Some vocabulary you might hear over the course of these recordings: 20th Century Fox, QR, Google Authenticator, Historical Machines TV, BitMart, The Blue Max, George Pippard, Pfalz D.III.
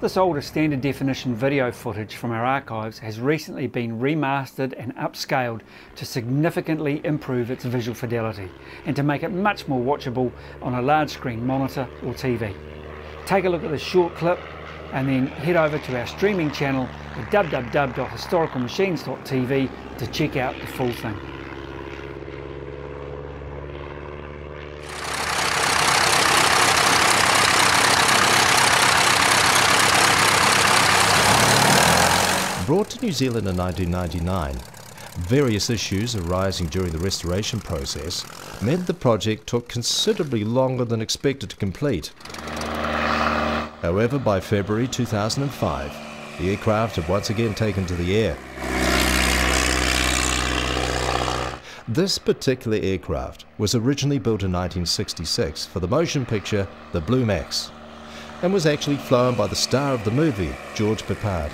This older standard definition video footage from our archives has recently been remastered and upscaled to significantly improve its visual fidelity and to make it much more watchable on a large screen monitor or TV. Take a look at this short clip and then head over to our streaming channel at www.historicalmachines.tv to check out the full thing. Brought to New Zealand in 1999, various issues arising during the restoration process meant the project took considerably longer than expected to complete. However, by February 2005, the aircraft had once again taken to the air. This particular aircraft was originally built in 1966 for the motion picture The Blue Max, and was actually flown by the star of the movie, George Pippard.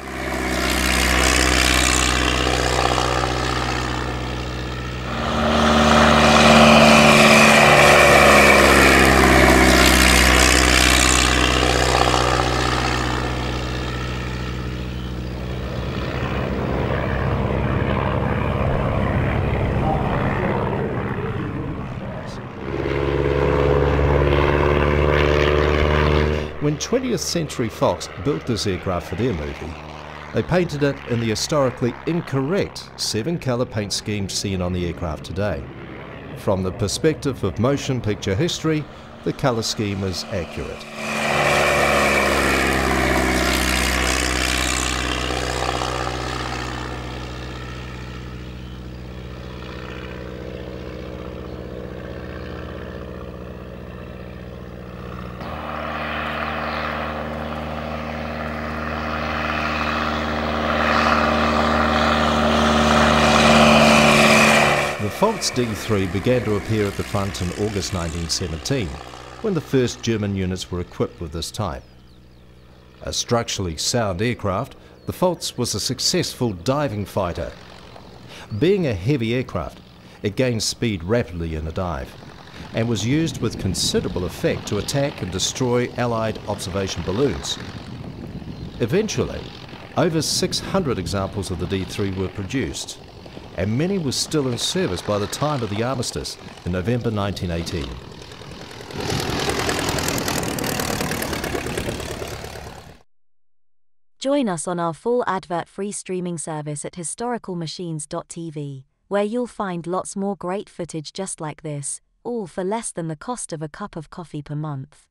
When 20th Century Fox built this aircraft for their movie, they painted it in the historically incorrect 7-colour paint scheme seen on the aircraft today. From the perspective of motion picture history, the colour scheme is accurate. Pfalz D.III began to appear at the front in August 1917, when the first German units were equipped with this type. A structurally sound aircraft, the Pfalz was a successful diving fighter. Being a heavy aircraft, it gained speed rapidly in a dive, and was used with considerable effect to attack and destroy Allied observation balloons. Eventually, over 600 examples of the D.III were produced, and many were still in service by the time of the armistice in November 1918. Join us on our full advert-free streaming service at historicalmachines.tv, where you'll find lots more great footage just like this, all for less than the cost of a cup of coffee per month.